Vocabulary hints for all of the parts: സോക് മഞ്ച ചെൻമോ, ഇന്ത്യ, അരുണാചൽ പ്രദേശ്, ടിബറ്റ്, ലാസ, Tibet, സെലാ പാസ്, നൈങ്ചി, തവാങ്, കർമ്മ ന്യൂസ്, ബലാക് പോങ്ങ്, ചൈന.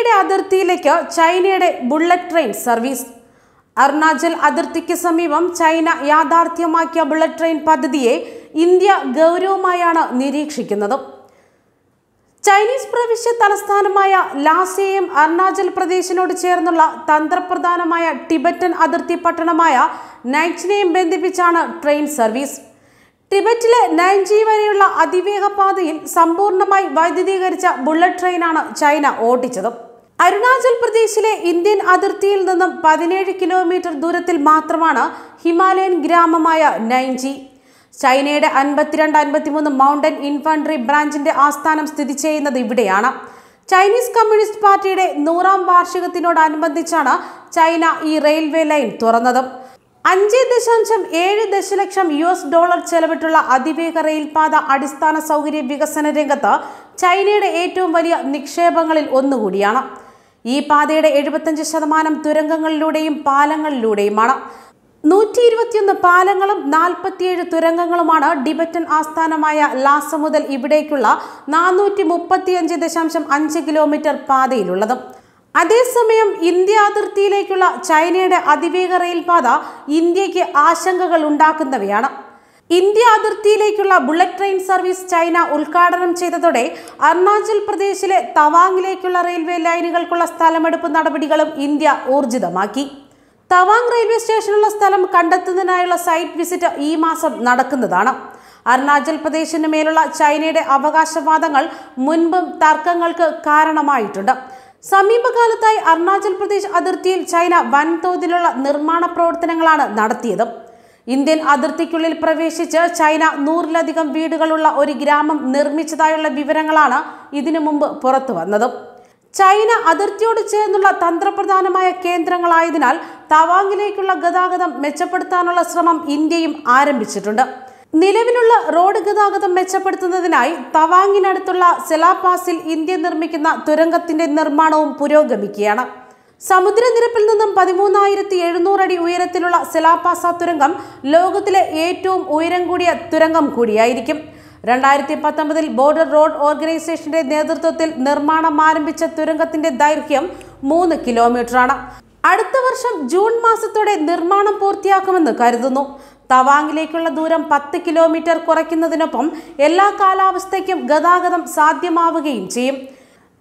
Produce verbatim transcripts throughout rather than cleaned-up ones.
ഇന്ത്യയുടെ അതിർത്തിയിലേക്ക് ചൈനയുടെ bullet train service. Arunachal അതിർത്തിക്ക് സമീപം ചൈന യാഥാർത്ഥ്യമാക്കിയ ബുള്ളറ്റ് ട്രെയിൻ പദ്ധതിയെ ഇന്ത്യ ഗൗരവമായാണ് നിരീക്ഷിക്കുന്നത്. ചൈനീസ് പ്രവിശ്യ തലസ്ഥാനമായ ലാസയെയും അരുണാചൽ പ്രദേശിനോട് ചേർന്നുള്ള തന്ത്രപ്രധാനമായ ടിബറ്റൻ അതിർത്തി പട്ടണമായ നൈങ്ചിനെയും ബന്ധിപ്പിച്ചാണ് ട്രെയിൻ സർവീസ്. ടിബറ്റിലെ നൈങ്ചി വരെയുള്ള അതിവേഗ പാതയിൽ സമ്പൂർണ്ണമായി വൈദ്യുതീകരിച്ച ബുള്ളറ്റ് ട്രെയിനാണ് ചൈന ഓടിച്ചത്. അരുണാചൽ പ്രദേശിലെ ഇന്ത്യൻ അതിർത്തിയിൽ നിന്നും പതിനേഴ് കിലോമീറ്റർ ദൂരത്തിൽ മാത്രമാണ് ഹിമാലയൻ ഗ്രാമമായ നൈങ്ചി. ചൈനയുടെ അൻപത്തിരണ്ട് അൻപത്തിമൂന്ന് മൗണ്ടൻ ഇൻഫൻട്രി ബ്രാഞ്ചിന്റെ ആസ്ഥാനം സ്ഥിതി ചെയ്യുന്നത് ഇവിടെയാണ്. ചൈനീസ് കമ്മ്യൂണിസ്റ്റ് പാർട്ടിയുടെ നൂറാം വാർഷികത്തിനോടനുബന്ധിച്ചാണ് ചൈന ഈ റെയിൽവേ ലൈൻ തുറന്നത്. അഞ്ച് ദശാംശം ഏഴ് ദശലക്ഷം യു എസ് ഡോളർ ചെലവിട്ടുള്ള അതിവേഗ റെയിൽപാത അടിസ്ഥാന സൗകര്യ വികസന രംഗത്ത് ചൈനയുടെ ഏറ്റവും വലിയ നിക്ഷേപങ്ങളിൽ ഒന്നുകൂടിയാണ്. ഈ പാതയുടെ എഴുപത്തഞ്ച് ശതമാനം തുരങ്കങ്ങളിലൂടെയും പാലങ്ങളിലൂടെയുമാണ്. നൂറ്റി ഇരുപത്തിയൊന്ന് പാലങ്ങളും നാൽപ്പത്തിയേഴ് തുരങ്കങ്ങളുമാണ് ടിബറ്റൻ ആസ്ഥാനമായ ലാസ മുതൽ ഇവിടേക്കുള്ള നാനൂറ്റി മുപ്പത്തിയഞ്ച് ദശാംശം അഞ്ച് കിലോമീറ്റർ പാതയിലുള്ളത്. അതേസമയം ഇന്ത്യ അതിർത്തിയിലേക്കുള്ള ചൈനയുടെ അതിവേഗ റെയിൽപാത ഇന്ത്യക്ക് ആശങ്കകൾ ഉണ്ടാക്കുന്നവയാണ്. ഇന്ത്യ അതിർത്തിയിലേക്കുള്ള ബുള്ളറ്റ് ട്രെയിൻ സർവീസ് ചൈന ഉദ്ഘാടനം ചെയ്തതോടെ അരുണാചൽ പ്രദേശിലെ തവാങ്ങിലേക്കുള്ള റെയിൽവേ ലൈനുകൾക്കുള്ള സ്ഥലമെടുപ്പ് നടപടികളും ഇന്ത്യ ഊർജിതമാക്കി. തവാങ് റെയിൽവേ സ്റ്റേഷനുള്ള സ്ഥലം കണ്ടെത്തുന്നതിനായുള്ള സൈറ്റ് വിസിറ്റ് ഈ മാസം നടക്കുന്നതാണ്. അരുണാചൽ പ്രദേശിന് മേലുള്ള ചൈനയുടെ അവകാശവാദങ്ങൾ മുൻപും തർക്കങ്ങൾക്ക് കാരണമായിട്ടുണ്ട്. സമീപകാലത്തായി അരുണാചൽ പ്രദേശ് അതിർത്തിയിൽ ചൈന വൻതോതിലുള്ള നിർമ്മാണ പ്രവർത്തനങ്ങളാണ് നടത്തിയത്. ഇന്ത്യൻ അതിർത്തിക്കുള്ളിൽ പ്രവേശിച്ച് ചൈന നൂറിലധികം വീടുകളുള്ള ഒരു ഗ്രാമം നിർമ്മിച്ചതായുള്ള വിവരങ്ങളാണ് ഇതിനു മുമ്പ് പുറത്തു വന്നത്. ചൈന അതിർത്തിയോട് ചേർന്നുള്ള തന്ത്രപ്രധാനമായ കേന്ദ്രങ്ങളായതിനാൽ തവാങ്ങിലേക്കുള്ള ഗതാഗതം മെച്ചപ്പെടുത്താനുള്ള ശ്രമം ഇന്ത്യയും ആരംഭിച്ചിട്ടുണ്ട്. നിലവിലുള്ള റോഡ് ഗതാഗതം മെച്ചപ്പെടുത്തുന്നതിനായി തവാങ്ങിനടുത്തുള്ള സെലാ പാസിൽ ഇന്ത്യ നിർമ്മിക്കുന്ന തുരങ്കത്തിന്റെ നിർമ്മാണവും പുരോഗമിക്കുകയാണ്. സമുദ്രനിരപ്പിൽ നിന്നും പതിമൂന്നായിരത്തി എഴുന്നൂറ് അടി ഉയരത്തിലുള്ള സെലാ പാസ് തുരങ്കം ലോകത്തിലെ ഏറ്റവും ഉയരം കൂടിയ തുരങ്കം കൂടിയായിരിക്കും. രണ്ടായിരത്തി പത്തൊമ്പതിൽ ബോർഡർ റോഡ് ഓർഗനൈസേഷന്റെ നേതൃത്വത്തിൽ നിർമ്മാണം ആരംഭിച്ച തുരങ്കത്തിന്റെ ദൈർഘ്യം മൂന്ന് കിലോമീറ്ററാണ്. അടുത്ത വർഷം ജൂൺ മാസത്തോടെ നിർമ്മാണം പൂർത്തിയാക്കുമെന്ന് കരുതുന്നു. തവാങ്ങിലേക്കുള്ള ദൂരം പത്ത് കിലോമീറ്റർ കുറയ്ക്കുന്നതിനൊപ്പം എല്ലാ കാലാവസ്ഥയ്ക്കും ഗതാഗതം സാധ്യമാവുകയും ചെയ്യും.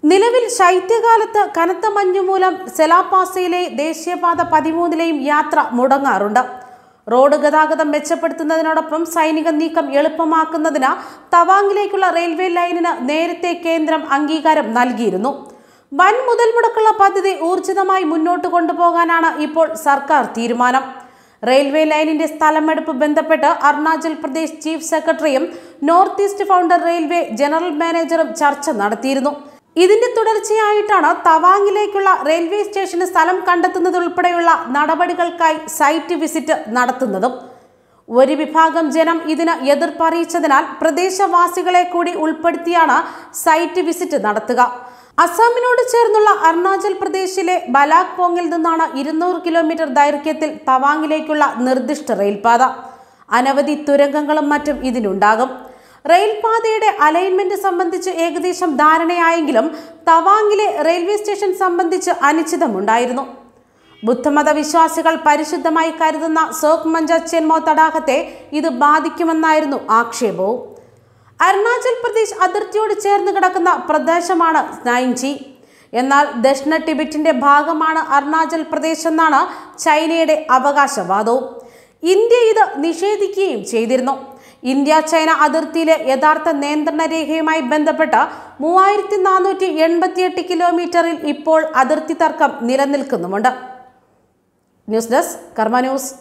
നിലവിൽ ശൈത്യകാലത്ത് കനത്ത മഞ്ഞുമൂലം സെലാ പാസയിലെ ദേശീയപാത പതിമൂന്നിലെയും യാത്ര മുടങ്ങാറുണ്ട്. റോഡ് ഗതാഗതം മെച്ചപ്പെടുത്തുന്നതിനോടൊപ്പം സൈനിക നീക്കം എളുപ്പമാക്കുന്നതിന് തവാങ്ങിലേക്കുള്ള റെയിൽവേ ലൈനിന് നേരത്തെ കേന്ദ്രം അംഗീകാരം നൽകിയിരുന്നു. വൻ മുതൽ മുടക്കുള്ള പദ്ധതി ഊർജിതമായി മുന്നോട്ട് കൊണ്ടുപോകാനാണ് ഇപ്പോൾ സർക്കാർ തീരുമാനം. റെയിൽവേ ലൈനിന്റെ സ്ഥലമെടുപ്പ് ബന്ധപ്പെട്ട് അരുണാചൽ പ്രദേശ് ചീഫ് സെക്രട്ടറിയും north east frontier railway general മാനേജറും ചർച്ച നടത്തിയിരുന്നു. ഇതിന്റെ തുടർച്ചയായിട്ടാണ് തവാങ്ങിലേക്കുള്ള റെയിൽവേ സ്റ്റേഷന് സ്ഥലം കണ്ടെത്തുന്നതുൾപ്പെടെയുള്ള നടപടികൾക്കായി സൈറ്റ് വിസിറ്റ് നടത്തുന്നതും. ഒരു വിഭാഗം ജനം ഇതിന് എതിർപ്പറിയിച്ചതിനാൽ പ്രദേശവാസികളെ കൂടി ഉൾപ്പെടുത്തിയാണ് സൈറ്റ് വിസിറ്റ് നടത്തുക. അസാമിനോട് ചേർന്നുള്ള അരുണാചൽ പ്രദേശിലെ ബലാക് പോങ്ങിൽ നിന്നാണ് ഇരുന്നൂറ് കിലോമീറ്റർ ദൈർഘ്യത്തിൽ തവാങ്ങിലേക്കുള്ള നിർദ്ദിഷ്ട റെയിൽപാത. അനവധി തുരങ്കങ്ങളും മറ്റും ഇതിനുണ്ടാകും. റെയിൽപാതയുടെ അലൈൻമെന്റ് സംബന്ധിച്ച് ഏകദേശം ധാരണയായെങ്കിലും തവാങ്ങിലെ റെയിൽവേ സ്റ്റേഷൻ സംബന്ധിച്ച് അനിശ്ചിതമുണ്ടായിരുന്നു. ബുദ്ധമത വിശ്വാസികൾ പരിശുദ്ധമായി കരുതുന്ന സോക് മഞ്ച ചെൻമോ തടാകത്തെ ഇത് ബാധിക്കുമെന്നായിരുന്നു ആക്ഷേപവും. അരുണാചൽ പ്രദേശ് അതിർത്തിയോട് ചേർന്ന് കിടക്കുന്ന പ്രദേശമാണ് നൈങ്ചി. എന്നാൽ ദക്ഷിണ ടിബറ്റിന്റെ ഭാഗമാണ് അരുണാചൽ പ്രദേശ് എന്നാണ് ചൈനയുടെ അവകാശവാദവും. ഇന്ത്യ ഇത് നിഷേധിക്കുകയും ചെയ്തിരുന്നു. ഇന്ത്യ ചൈന അതിർത്തിയിലെ യഥാർത്ഥ നിയന്ത്രണ രേഖയുമായി ബന്ധപ്പെട്ട മൂവായിരത്തി നാനൂറ്റി എൺപത്തിയെട്ട് കിലോമീറ്ററിൽ ഇപ്പോൾ അതിർത്തി തർക്കം നിലനിൽക്കുന്നുമുണ്ട്. News desk കർമ്മ ന്യൂസ്.